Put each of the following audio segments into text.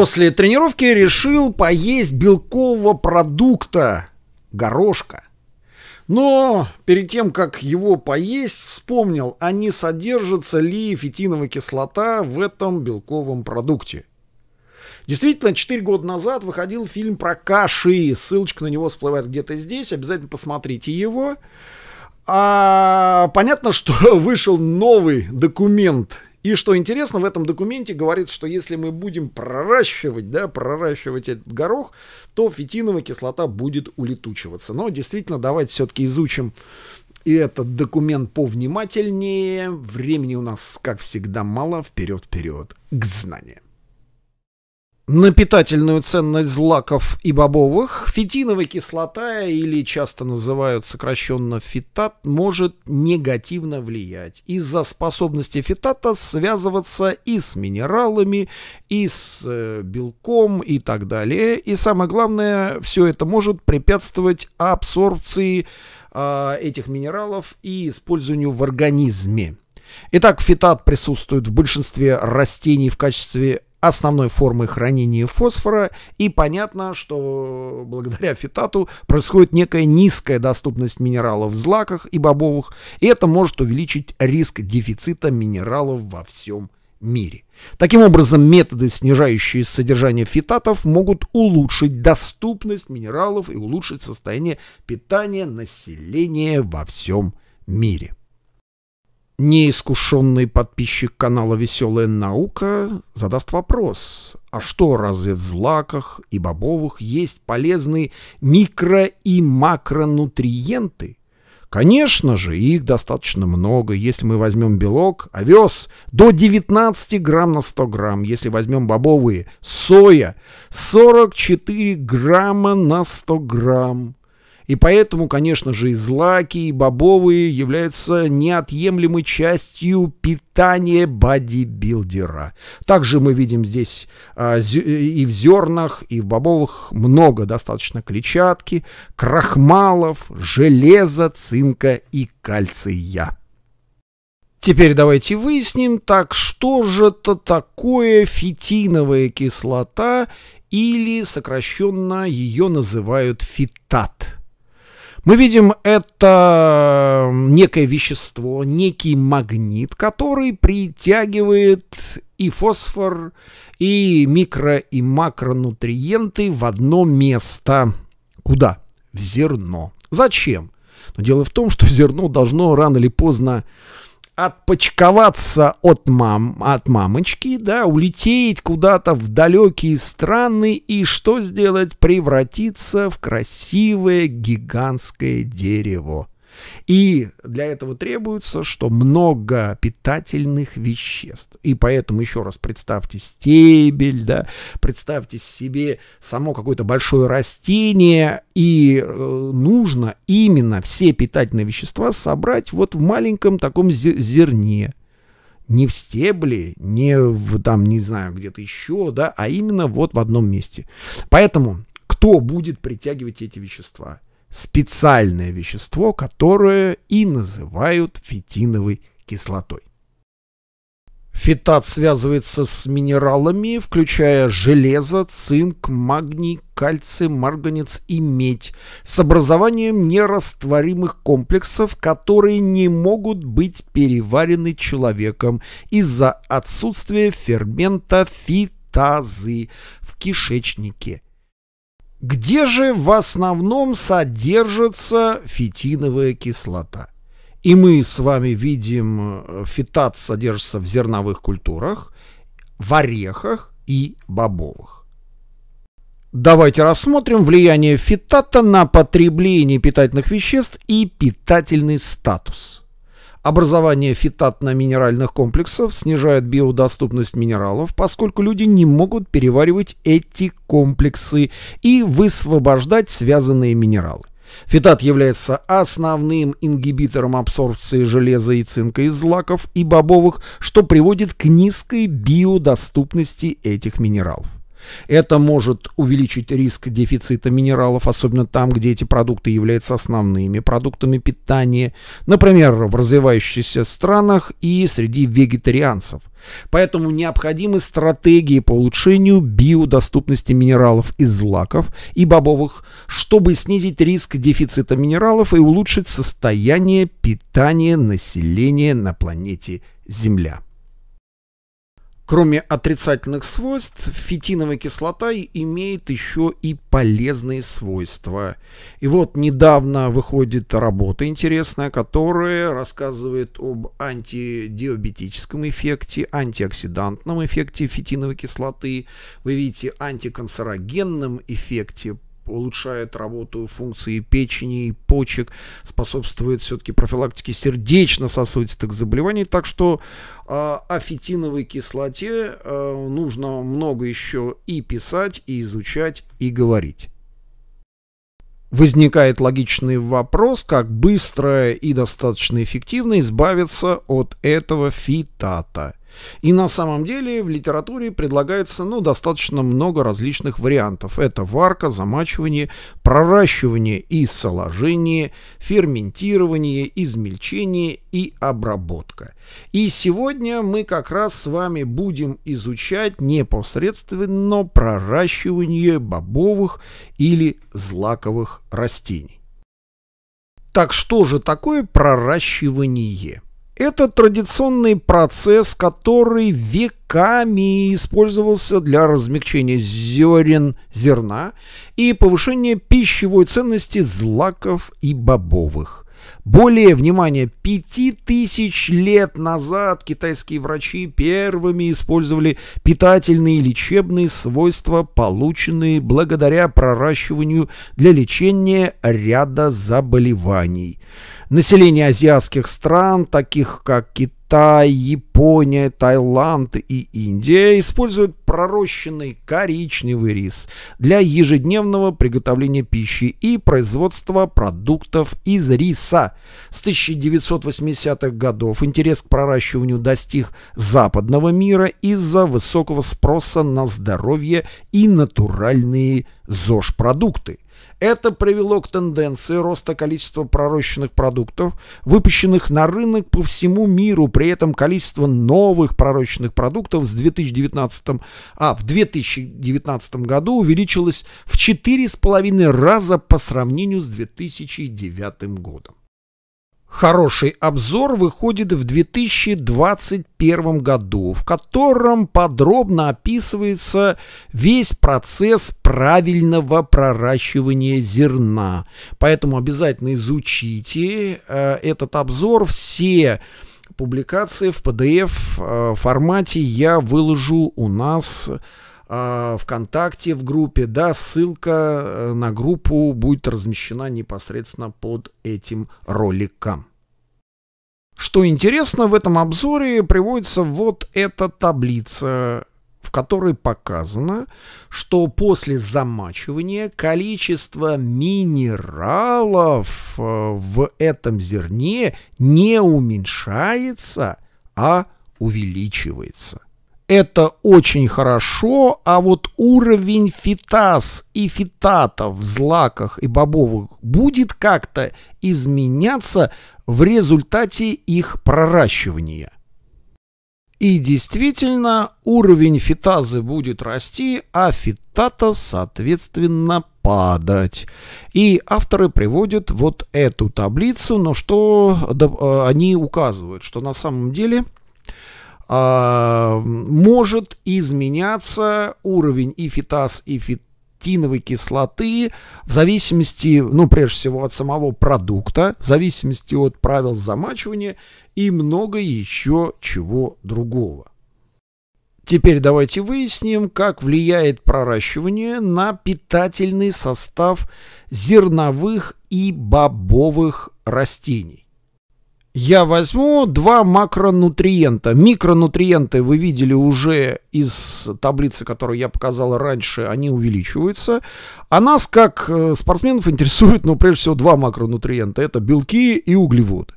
после тренировки решил поесть белкового продукта – горошка. Но перед тем, как его поесть, вспомнил, а не содержится ли фитиновая кислота в этом белковом продукте. Действительно, 4 года назад выходил фильм про каши. Ссылочка на него всплывает где-то здесь. Обязательно посмотрите его. Понятно, что вышел новый документ. И что интересно, в этом документе говорится, что если мы будем проращивать этот горох, то фитиновая кислота будет улетучиваться. Но действительно, давайте все-таки изучим и этот документ повнимательнее. Времени у нас, как всегда, мало. Вперед-вперед к знаниям. На питательную ценность злаков и бобовых фитиновая кислота, или часто называют сокращенно фитат, может негативно влиять из-за способности фитата связываться и с минералами, и с белком и так далее. И самое главное, все это может препятствовать абсорбции этих минералов и использованию в организме. Итак, фитат присутствует в большинстве растений в качестве основной формы хранения фосфора, и понятно, что благодаря фитату происходит некая низкая доступность минералов в злаках и бобовых, и это может увеличить риск дефицита минералов во всем мире. Таким образом, методы, снижающие содержание фитатов, могут улучшить доступность минералов и улучшить состояние питания населения во всем мире. Неискушенный подписчик канала «Веселая наука» задаст вопрос: а что, разве в злаках и бобовых есть полезные микро- и макронутриенты? Конечно же, их достаточно много. Если мы возьмем белок, овес, до 19 грамм на 100 грамм. Если возьмем бобовые, соя, 44 грамма на 100 грамм. И поэтому, конечно же, и злаки, и бобовые являются неотъемлемой частью питания бодибилдера. Также мы видим здесь и в зернах, и в бобовых много достаточно клетчатки, крахмалов, железа, цинка и кальция. Теперь давайте выясним, так что же это такое фитиновая кислота, или сокращенно ее называют фитат. Мы видим, это некое вещество, некий магнит, который притягивает и фосфор, и микро- и макронутриенты в одно место. Куда? В зерно. Зачем? Но дело в том, что зерно должно рано или поздно отпочковаться от мамочки, да, улететь куда-то в далекие страны и что сделать? Превратиться в красивое гигантское дерево. И для этого требуется, что много питательных веществ. И поэтому еще раз представьте стебель, да, представьте себе само какое-то большое растение, и нужно именно все питательные вещества собрать вот в маленьком таком зерне. Не в стебле, не в там, не знаю, где-то еще, да, а именно вот в одном месте. Поэтому кто будет притягивать эти вещества? Специальное вещество, которое и называют фитиновой кислотой. Фитат связывается с минералами, включая железо, цинк, магний, кальций, марганец и медь, с образованием нерастворимых комплексов, которые не могут быть переварены человеком из-за отсутствия фермента фитазы в кишечнике. Где же в основном содержится фитиновая кислота? И мы с вами видим, фитат содержится в зерновых культурах, в орехах и бобовых. Давайте рассмотрим влияние фитата на потребление питательных веществ и питательный статус. Образование фитатно-минеральных комплексов снижает биодоступность минералов, поскольку люди не могут переваривать эти комплексы и высвобождать связанные минералы. Фитат является основным ингибитором абсорбции железа и цинка из злаков и бобовых, что приводит к низкой биодоступности этих минералов. Это может увеличить риск дефицита минералов, особенно там, где эти продукты являются основными продуктами питания, например, в развивающихся странах и среди вегетарианцев. Поэтому необходимы стратегии по улучшению биодоступности минералов из злаков и бобовых, чтобы снизить риск дефицита минералов и улучшить состояние питания населения на планете Земля. Кроме отрицательных свойств, фитиновая кислота имеет еще и полезные свойства. И вот недавно выходит работа интересная, которая рассказывает об антидиабетическом эффекте, антиоксидантном эффекте фитиновой кислоты. Вы видите, антиканцерогенном эффекте. Улучшает работу функции печени и почек, способствует все-таки профилактике сердечно-сосудистых заболеваний. Так что о фитиновой кислоте нужно много еще и писать, и изучать, и говорить. Возникает логичный вопрос, как быстро и достаточно эффективно избавиться от этого фитата. И на самом деле в литературе предлагается достаточно много различных вариантов. Это варка, замачивание, проращивание и соложение, ферментирование, измельчение и обработка. И сегодня мы как раз с вами будем изучать непосредственно проращивание бобовых или злаковых растений. Так что же такое проращивание? Это традиционный процесс, который веками использовался для размягчения зерен зерна и повышения пищевой ценности злаков и бобовых. Более, внимание, 5000 лет назад китайские врачи первыми использовали питательные и лечебные свойства, полученные благодаря проращиванию для лечения ряда заболеваний. Население азиатских стран, таких как Китай, Япония, Таиланд и Индия, используют пророщенный коричневый рис для ежедневного приготовления пищи и производства продуктов из риса. С 1980-х годов интерес к проращиванию достиг западного мира из-за высокого спроса на здоровье и натуральные ЗОЖ-продукты. Это привело к тенденции роста количества пророщенных продуктов, выпущенных на рынок по всему миру. При этом количество новых пророщенных продуктов в 2019 году увеличилось в 4,5 раза по сравнению с 2009 годом. Хороший обзор выходит в 2021 году, в котором подробно описывается весь процесс правильного проращивания зерна. Поэтому обязательно изучите этот обзор. Все публикации в PDF формате я выложу у нас ВКонтакте в группе, ссылка на группу будет размещена непосредственно под этим роликом. Что интересно, в этом обзоре приводится вот эта таблица, в которой показано, что после замачивания количество минералов в этом зерне не уменьшается, а увеличивается. Это очень хорошо, а вот уровень фитаз и фитатов в злаках и бобовых будет как-то изменяться в результате их проращивания. И действительно, уровень фитазы будет расти, а фитатов, соответственно, падать. И авторы приводят вот эту таблицу, но что они указывают, что на самом деле может изменяться уровень и фитаз, и фитиновой кислоты в зависимости, прежде всего, от самого продукта, в зависимости от правил замачивания и много еще чего другого. Теперь давайте выясним, как влияет проращивание на питательный состав зерновых и бобовых растений. Я возьму два макронутриента. Микронутриенты вы видели уже из таблицы, которую я показал раньше, они увеличиваются. А нас, как спортсменов, интересует, прежде всего, два макронутриента. Это белки и углеводы.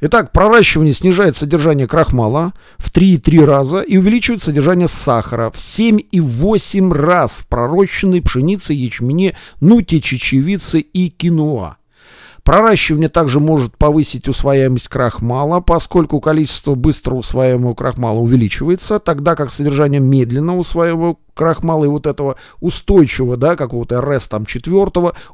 Итак, проращивание снижает содержание крахмала в 3,3 раза и увеличивает содержание сахара в 7,8 раз в пророщенной пшенице, ячмене, нуте, чечевице и киноа. Проращивание также может повысить усвояемость крахмала, поскольку количество быстро усваиваемого крахмала увеличивается, тогда как содержание медленно усваиваемого крахмала и вот этого устойчивого, да, какого-то РС там 4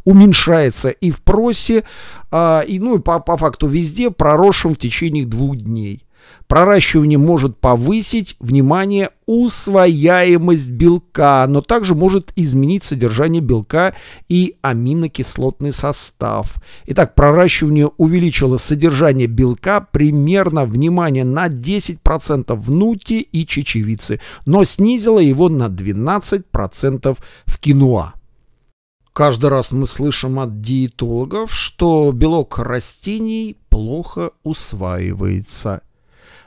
уменьшается и в просе, и по факту везде проросшим в течение 2 дней. Проращивание может повысить, внимание, усвояемость белка, но также может изменить содержание белка и аминокислотный состав. Итак, проращивание увеличило содержание белка примерно, внимание, на 10% в нуте и чечевице, но снизило его на 12% в киноа. Каждый раз мы слышим от диетологов, что белок растений плохо усваивается.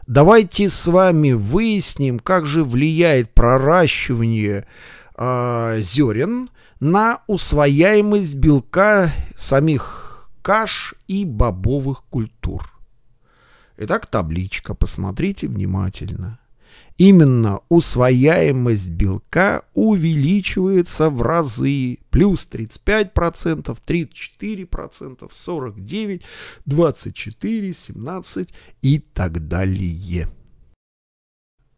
Давайте с вами выясним, как же влияет проращивание зерен на усвояемость белка самих каш и бобовых культур. Итак, табличка, посмотрите внимательно. Именно усвояемость белка увеличивается в разы. Плюс 35%, 34%, 49%, 24%, 17% и так далее.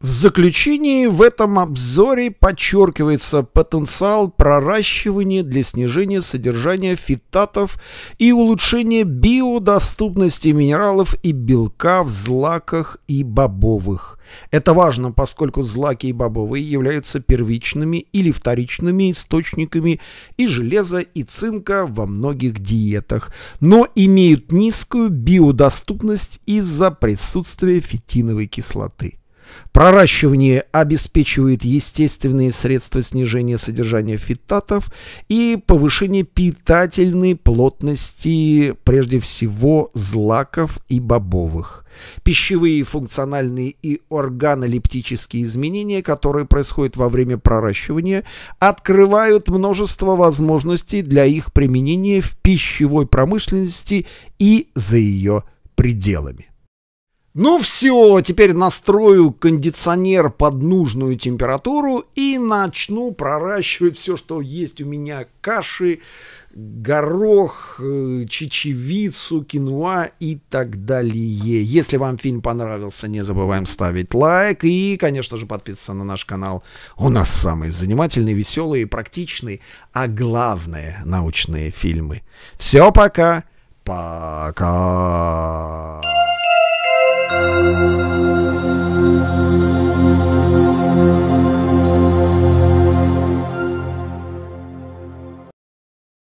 В заключении в этом обзоре подчеркивается потенциал проращивания для снижения содержания фитатов и улучшения биодоступности минералов и белка в злаках и бобовых. Это важно, поскольку злаки и бобовые являются первичными или вторичными источниками и железа, и цинка во многих диетах, но имеют низкую биодоступность из-за присутствия фитиновой кислоты. Проращивание обеспечивает естественные средства снижения содержания фитатов и повышение питательной плотности, прежде всего, злаков и бобовых. Пищевые, функциональные и органолептические изменения, которые происходят во время проращивания, открывают множество возможностей для их применения в пищевой промышленности и за ее пределами. Ну все, теперь настрою кондиционер под нужную температуру и начну проращивать все, что есть у меня: каши, горох, чечевицу, киноа и так далее. Если вам фильм понравился, не забываем ставить лайк и, конечно же, подписываться на наш канал. У нас самые занимательные, веселые, практичные, а главное, научные фильмы. Все, пока. Пока. Thank you.